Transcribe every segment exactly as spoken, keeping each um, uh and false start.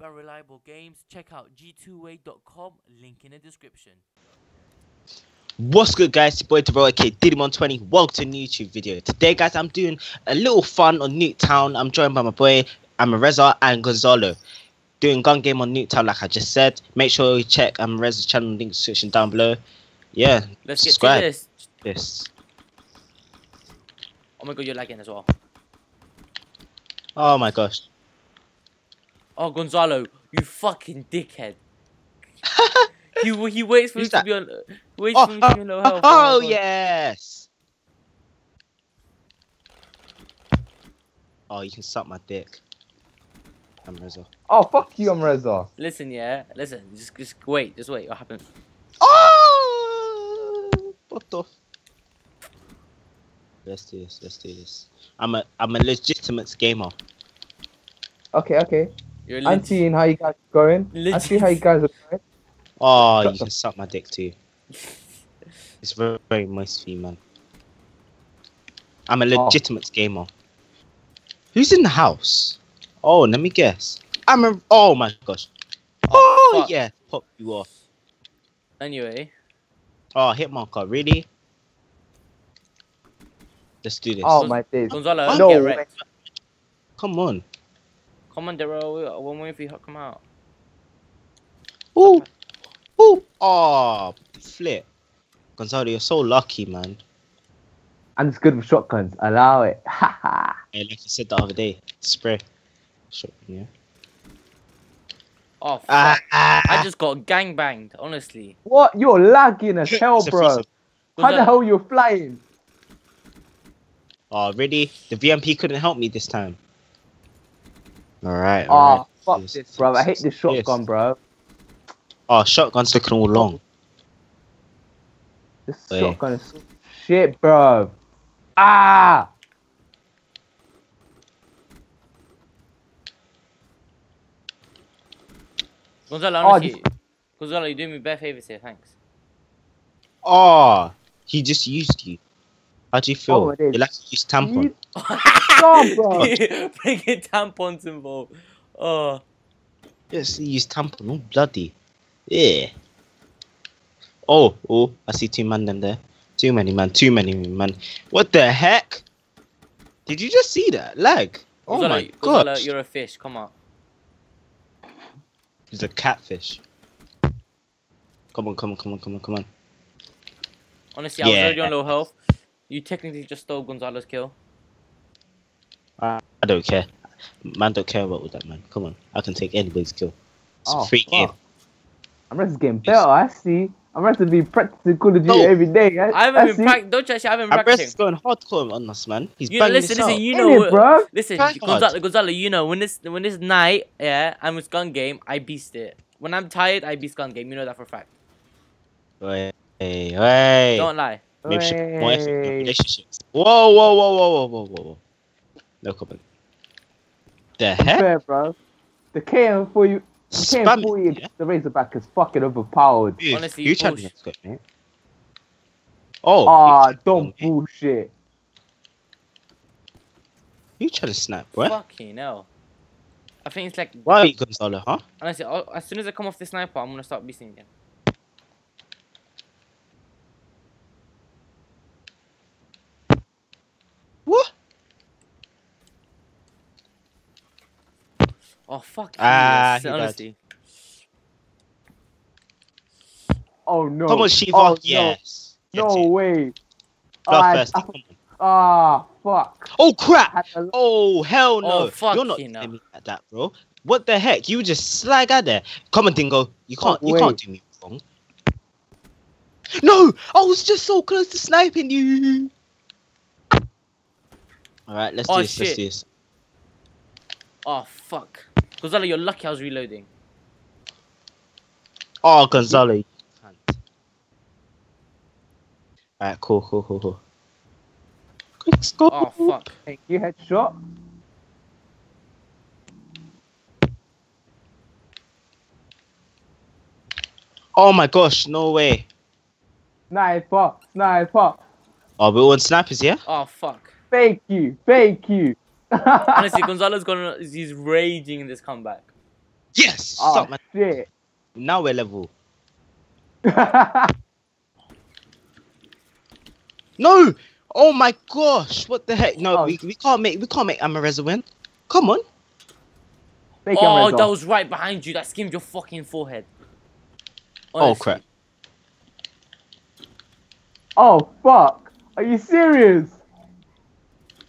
cheap and reliable games, check out G two A dot com, link in the description. What's good, guys? It's your boy Dero, aka Diddymon twenty. Welcome to a new YouTube video. Today, guys, I'm doing a little fun on Nuketown. I'm joined by my boy Amreza and Gonzalo, doing gun game on Nuketown, like I just said. Make sure you check Amreza's channel link in the description down below. Yeah, let's subscribe. Get to this. This. Oh my god, you're lagging as well. Oh my gosh. Oh, Gonzalo, you fucking dickhead. he, he waits for Who's me that? to be on. Waits oh, for me oh, to be on low health. Oh, oh yes. Oh, you can suck my dick. Amreza. Oh, fuck you, Amreza. Listen, yeah, listen. Just, just wait, just wait. What happened? Oh! What the? Let's do this. Let's do this. I'm a I'm a legitimate gamer. Okay, okay. You're I'm seeing how you guys are going. Legit. I see how you guys are going. Oh, Shut you can suck my dick too. It's very very moist for you, man. I'm a legitimate oh. gamer. Who's in the house? Oh, let me guess. I'm a. Oh my gosh. Oh, oh yeah, pop you off. Anyway. Oh, hitmarker, really? Let's do this. Oh my days. Gonzalo, oh, no. Get come on. Come on, Dero. One way if you come out. Ooh. Ooh. Oh, flip. Gonzalo, you're so lucky, man. I'm just good with shotguns. Allow it. Haha. Yeah, like you said the other day. Spray. Shotgun, yeah. Oh, fuck. Ah, ah, I just got gangbanged, honestly. What? You're lagging as hell, bro. How the hell you're flying? Oh, really? The V M P couldn't help me this time. Alright. All oh, right. fuck yes. this, bro. I hate this shotgun, yes. bro. Oh, shotgun's looking all long. This oh, shotgun yeah. is shit, bro. Ah! Gonzalo, honestly, oh, Gonzalo, you're doing me bare favors here, thanks. Oh, he just used you. How do you feel? Oh, you like to use tampon. Freaking tampons involved. Oh. Yes, you use tampon. Oh, bloody. Yeah. Oh, oh, I see two men them there. Too many man, too many man. What the heck? Did you just see that? Lag. Oh Gonzalo, my god. Gonzalo, you're a fish. Come on. He's a catfish. Come on, come on, come on, come on, come on. Honestly, I was yeah. already on low health. You technically just stole Gonzalo's kill. Uh, I don't care. Man, don't care about all that, man. Come on. I can take anybody's kill. It's oh, a free game. I'm just getting better, I see. I'm ready to be practicing Call of Duty no. every day. I, I haven't I been practicing. Don't you actually I haven't been practicing? He's going hardcore on us, man. He's you know, listen, listen, you know, it, bro. Listen, Gonzalo, Gonzalo, you know, when this when this night, yeah, I'm with gun game, I beast it. When I'm tired, I beast gun game. You know that for a fact. Wait, wait. Don't lie. Maybe she more effort in relationships. Whoa, whoa, whoa, whoa, whoa, whoa, whoa. No comment. The heck? Fair, bro. The K M four, you, the K M four, yeah? the Razorback is fucking overpowered. Dude, honestly, you bullshit. Good, oh. Ah, don't me. bullshit. You trying to snap, bro? Fucking hell. I think it's like. Why are you Gonzalo, huh? Honestly, I'll, as soon as I come off this sniper, I'm gonna start beasting again. Oh fuck! Ah, honestly. Oh no! Come on, Shiva! Oh, yes. No, no way! Ah, oh, oh, fuck! Oh crap! Oh hell no! Oh, fuck You're not you doing me like that, bro. What the heck? You just slag out there. Come on, Dingo. You can't. Oh, you can't do me wrong. No! I was just so close to sniping you. All right, let's oh, do this. Shit. Let's do this. Oh fuck! Gonzalo, you're lucky I was reloading. Oh, Gonzalo, you can't. Alright, cool, cool, cool, cool. Quick scope! Oh, fuck. Thank you, headshot. Oh my gosh, no way. Sniper, sniper. Oh, we're all on snipers, yeah? Oh, fuck. Thank you, thank you. Honestly, Gonzalo's gonna, he's raging in this comeback. Yes! Oh, stop, man. Shit. Now we're level. No! Oh my gosh! What the heck? No, oh. we we can't make we can't make Amreza win. Come on. Make oh, Amreza. That was right behind you. That skimmed your fucking forehead. Honestly. Oh crap! Oh fuck! Are you serious?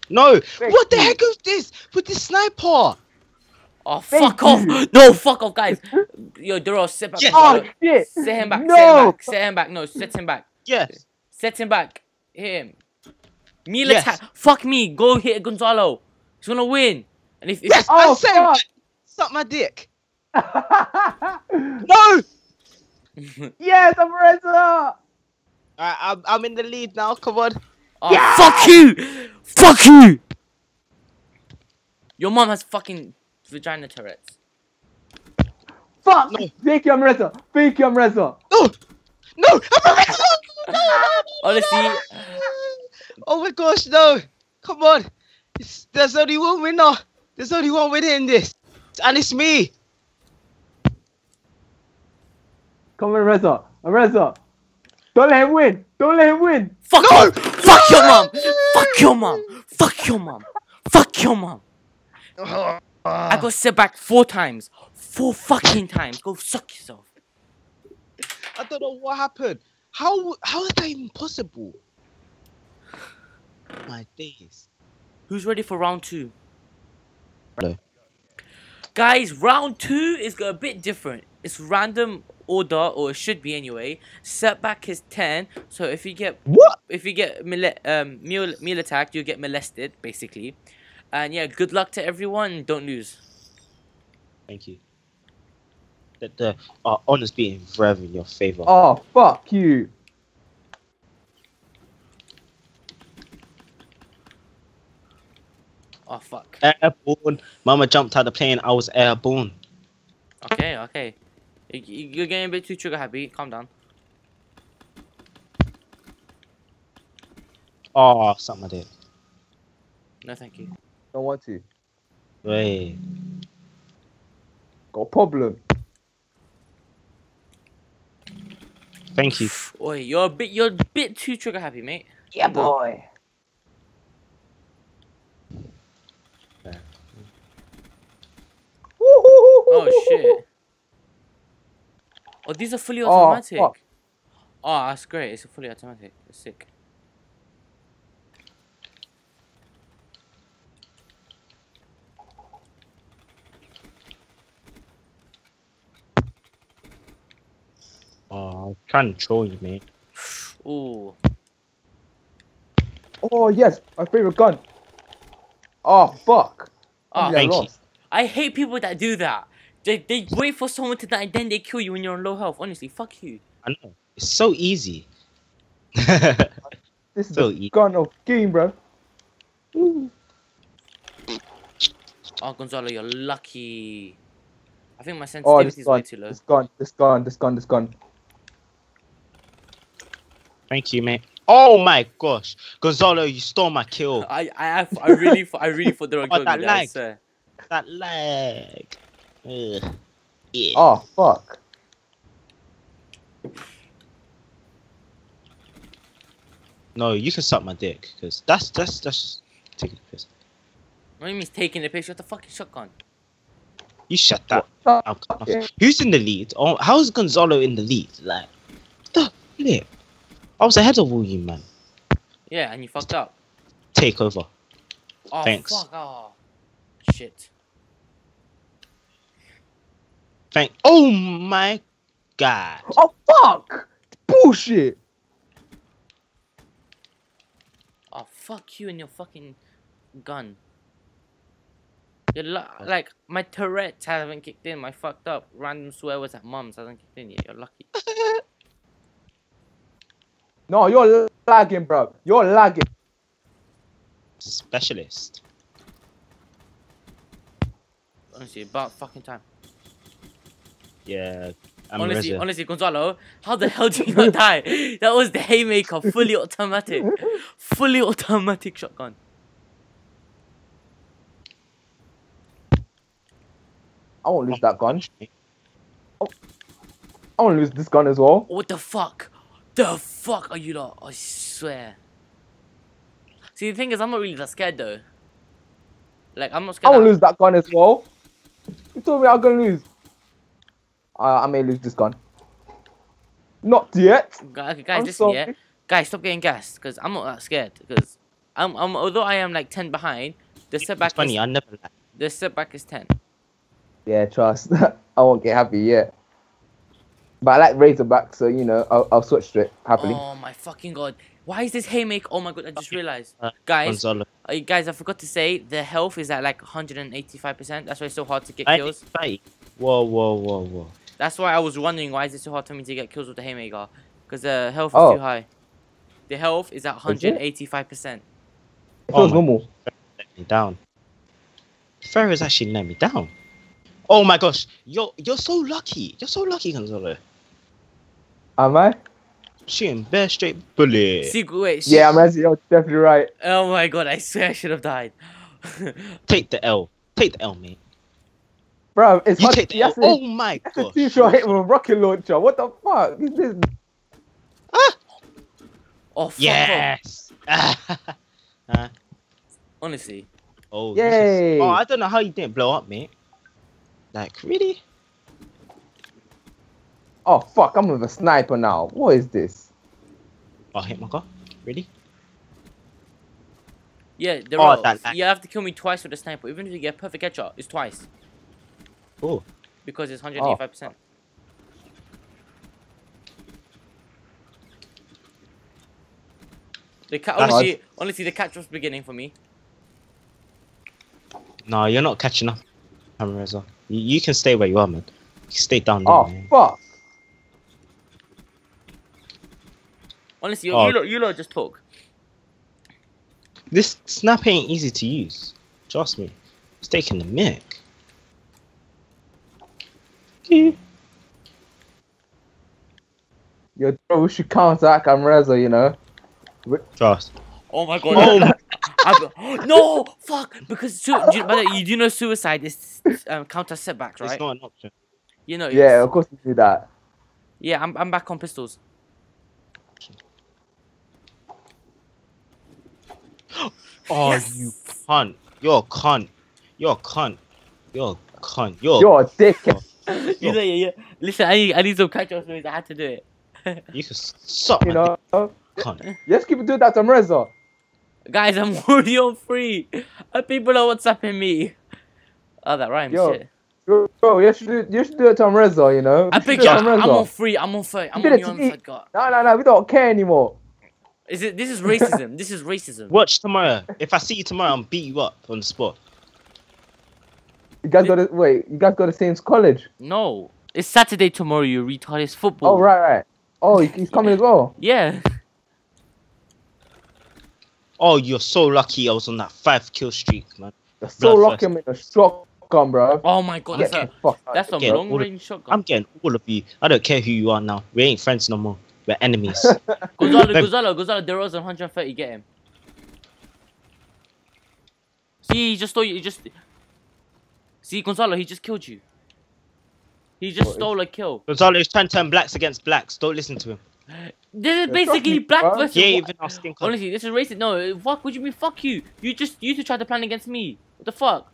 No! Thank what you. The heck is this with the sniper? Oh fuck Thank off! You. No fuck off, guys! Yo, Dero, sit back. Yes. Oh shit! Set him back. No. Set him back. Set him back. No, set him back. Yes. Set him back. Him. Me let's yes. Fuck me. Go hit Gonzalo. He's gonna win. And if, if yes, oh, I set him back. Suck my dick. No. Yes, Amreza! Alright, I'm, I'm in the lead now, come on. Oh, yeah! Fuck you! Fuck you! Your mom has fucking vagina turrets. Fuck! No. Thank you, Amreza! Thank you, Amreza! No! No! Amreza! No! Honestly... Oh my gosh, no! Come on! It's, there's only one winner! There's only one winner in this! And it's me! Come on, Amreza. Amreza. Don't let him win. Don't let him win. Fuck no! You. Fuck your mom. Fuck your mom. Fuck your mom. Fuck your mom. Uh, I got set back four times. Four fucking times. Go suck yourself. I don't know what happened. How how is that even possible? My days. Who's ready for round two? Hello. Guys, round two is a bit different. It's random order, or it should be anyway. Setback is ten, so if you get what? If you get mele um, meal meal attacked, you get molested basically. And yeah, good luck to everyone. Don't lose. Thank you. That the uh, honors being forever in your favor. Oh fuck you! Oh fuck! Airborne. Mama jumped out of the plane. I was airborne. Okay. Okay. You're getting a bit too trigger happy. Calm down. Oh, something like that. No, thank you. Don't want to. Wait. Got a problem. Thank you. Oi, you're a bit, you're a bit too trigger happy, mate. Yeah, boy. Oh shit. Oh, these are fully automatic. Oh, oh, that's great. It's a fully automatic. It's sick. Oh, I can't troll you, mate. Ooh. Oh, yes. My favorite gun. Oh, fuck. Oh, thank you. I hate people that do that. They, they wait for someone to die, then they kill you when you're on low health. Honestly, fuck you. I know. It's so easy. This is so the gun of game, bro. Ooh. Oh, Gonzalo, you're lucky. I think my sensitivity oh, is way too low. This gun, this gun, this gun, this gun. Thank you, mate. Oh my gosh, Gonzalo, you stole my kill. I, I, I really, I really thought they were killing me. I swear. That lag. Ugh. Yeah. Oh fuck! No, you can suck my dick, cause that's that's that's taking the piss. What do you mean taking the piss? You have the fucking shotgun. You shut that up. Yeah. Who's in the lead? Oh, how is Gonzalo in the lead? Like, the flip. I was ahead of all you, man. Yeah, and you fucked up. Take over. Oh, thanks. Fuck. Oh shit. Thank oh my god. Oh fuck! Bullshit! Oh fuck you and your fucking gun. You're like, my Tourette's haven't kicked in, my fucked up random swear words at mum's hasn't kicked in yet, you're lucky. No, you're lagging, bro. You're lagging. Specialist. Honestly, about fucking time. Yeah, I'm honestly, Amreza. honestly, Gonzalo, how the hell did you not die? That was the Haymaker, fully automatic, fully automatic shotgun. I won't lose that gun. Oh, I won't lose this gun as well. What the fuck? The fuck are you lot? I swear. See, the thing is, I'm not really that scared though. Like, I'm not scared. I won't lose that gun as well. You told me I'm gonna lose. Uh, I may lose this gun. Not yet. Okay, guys, listen yet. Guys, stop getting gassed, because I'm not that scared. Because I'm, I'm, although I am like ten behind, the setback. It's funny, is, I never. Like. The setback is ten. Yeah, trust. I won't get happy yet. But I like Razorback, so you know, I'll, I'll switch to it happily. Oh my fucking god! Why is this Haymaker? Oh my god! I just realized, uh, guys. Uh, guys, I forgot to say the health is at like one hundred eighty-five percent. That's why it's so hard to get kills. Whoa, whoa, whoa, whoa! That's why I was wondering why is it so hard for me to get kills with the Haymaker, because the health is oh. too high. The health is at one hundred eighty-five percent. It feels normal. Let me down. Ferris actually let me down. Oh my gosh, you're you're so lucky. You're so lucky, Gonzalo. Am I? Shooting bare straight bullet. See, wait, shoot. Yeah, I'm actually, you're definitely right. Oh my god, I swear I should have died. Take the L. Take the L, mate. Bro, it's you much, take the L. Oh my god. Two shot hit with a rocket launcher. What the fuck is this? Ah! Oh fuck. Yes. uh, Honestly. Oh. Yay. Is, oh, I don't know how you didn't blow up, mate. Like, really? Oh, fuck, I'm with a sniper now. What is this? Oh, hit my car. Really? Yeah, there oh, are. That, that. You have to kill me twice with a sniper. Even if you get a perfect headshot, it's twice. Oh. Because it's one hundred eighty-five percent. Oh. The cat, honestly, nice. honestly, the catch was beginning for me. No, you're not catching up, Amreza. You can stay where you are, man. You can stay down there. Oh, man. Fuck. Honestly, you, oh. you, lot, you lot just talk. This snap ain't easy to use. Trust me. It's taking the mic. Okay. Yo, we should counteract Amreza, you know. Trust. Oh my god. Oh my I, no, fuck! Because su do you, but you do know suicide is um, counter setbacks, right? It's not an option. You know. Yeah, of course you do that. Yeah, I'm I'm back on pistols. Oh, yes. You cunt! You're a cunt! You're a cunt! You're a cunt! You're, You're a dick! You know, yeah, yeah. Listen, I need I need some catch-up stories. I had to do it. You can suck. You know. Cunt. Let's keep doing that to Amreza. Guys, I'm already on free. People are WhatsApping me. Oh, that rhymes. Yo, shit. Yo, bro, you should do, you should do it to Amreza, you know. I think I'm on free. I'm on free. I'm on your own side, God. No, no, no. We don't care anymore. Is it? This is racism. This is racism. Watch tomorrow. If I see you tomorrow, I'll beat you up on the spot. You guys got to wait. You guys got to same college. No, it's Saturday tomorrow. You retard. It's football. Oh right, right. Oh, he's coming as well. Yeah. Oh, you're so lucky I was on that five kill streak, man. You're so lucky I'm in a shotgun, bro. Oh my god, that's a, that's a long range shotgun. I'm getting all of you. I don't care who you are now. We ain't friends no more. We're enemies. Gonzalo, Gonzalo, Gonzalo, Dero's on one hundred thirty, get him. See, he just stole you, he just... See, Gonzalo, he just killed you. He just stole a kill. Gonzalo is trying to turn blacks against blacks. Don't listen to him. This is basically black versus yeah, even asking. Honestly, this is racist. No, fuck. What do you mean? Fuck you. You just you two tried to plan against me. What the fuck?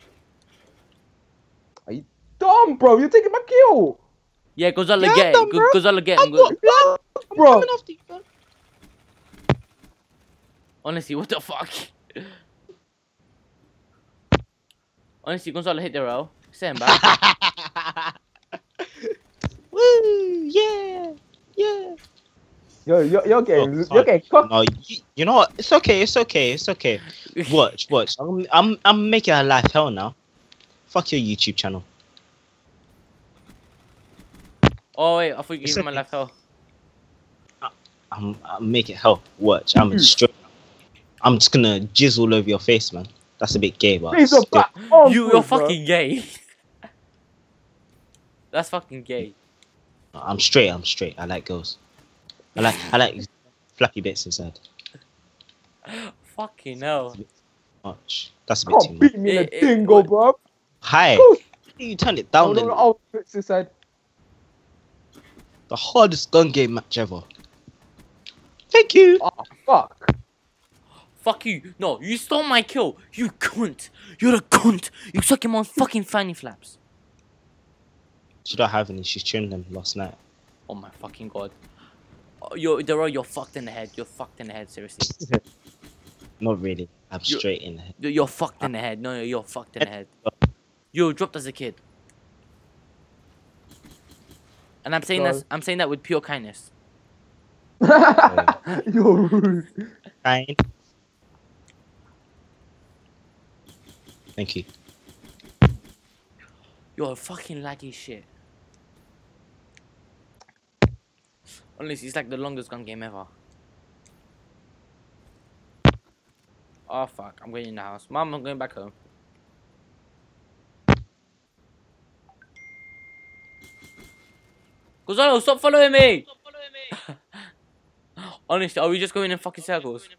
Are you dumb, bro? You're taking my kill. Yeah, Gonzalo, yeah, get it. Gonzalo, get him. Go bro. You, bro. Honestly, what the fuck? Honestly, Gonzalo hit the row. Send back. Woo! Yeah. Yeah. Yo, yo, you're getting, you're getting cooked. No, you, you know what? It's okay, it's okay, it's okay. Watch, watch. I'm, I'm, I'm making her life hell now. Fuck your YouTube channel. Oh wait, I thought you gave okay. my life hell. I, I'm, I'm making hell. Watch, I'm a stripper. I'm just gonna jizz all over your face, man. That's a bit gay, but oh, you, you're bro. fucking gay. That's fucking gay. I'm straight. I'm straight. I like girls. I like, I like flappy bits inside. Fucking hell. That's a bit too much. That's a bit too much. Can't beat me in a dingo, bro. Hi. you turned it down. Oh, no, oh, Fritzy said. The hardest gun game match ever. Thank you. Oh, fuck. Fuck you. No, you stole my kill. You cunt. You're a cunt. You suck your mom's fucking fanny flaps. She don't have any. She tuned them last night. Oh my fucking god. Oh, you're, Dero, you're fucked in the head. You're fucked in the head, seriously. Not really. I'm you're, straight in the head. You're fucked in the head. No, no, you're fucked in the head. You were dropped as a kid. And I'm saying that I'm saying that with pure kindness. You're rude. Kind. Thank you. You're a fucking laggy shit. Honestly, it's like the longest gun game ever. Oh fuck, I'm going in the house. Mom, I'm going back home. Gonzalo, stop following me! Stop following me! Honestly, are we just going in fucking circles?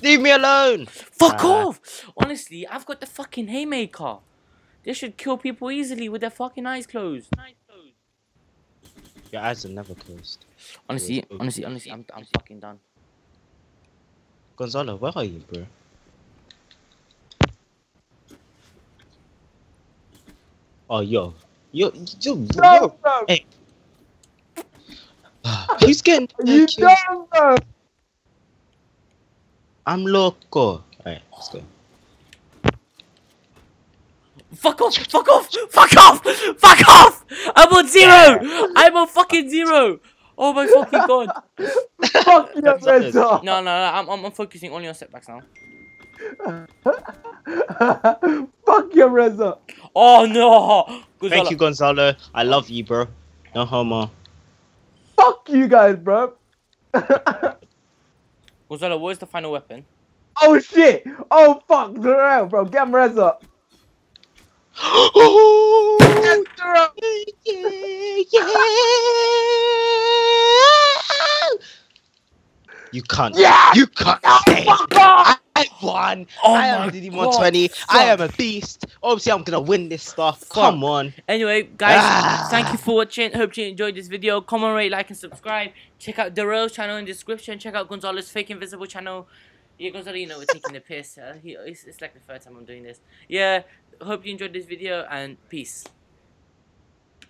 Leave me alone! Fuck uh, off! Honestly, I've got the fucking Haymaker. They should kill people easily with their fucking eyes closed. Eyes closed. Your eyes are never closed. Honestly, You're honestly, open. honestly, I'm, I'm fucking done. Gonzalo, where are you, bro? Oh, yo. Yo, yo, yo. yo. Hey. He's getting... You don't know. I'm loco. Alright, let's go. Fuck off! Fuck off! Fuck off! Fuck off! I'm on zero! I'm on fucking zero! Oh my fucking god! Fuck you, Amreza! No, no, no, I'm, I'm, I'm focusing only on setbacks now. Fuck you, Amreza! Oh no! Gonzalo. Thank you, Gonzalo. I love you, bro. No homo. Fuck you guys, bro. Gonzalo, where's the final weapon? Oh shit! Oh fuck, Dero, bro, get Amreza! Oh, yes, Dero! Yeah, yeah. You can't. Yeah! You can't. Oh, fuck off. I won! Oh, I am Diddymon twenty. I am a beast. Obviously, I'm gonna win this stuff. Fuck. Come on. Anyway, guys, ah. thank you for watching. Hope you enjoyed this video. Comment, rate, like, and subscribe. Check out Dero's channel in the description. Check out Gonzalo's fake invisible channel. Yeah, Gonzalo, you know, we're taking the piss. Uh, he, it's, it's like the third time I'm doing this. Yeah, hope you enjoyed this video and peace.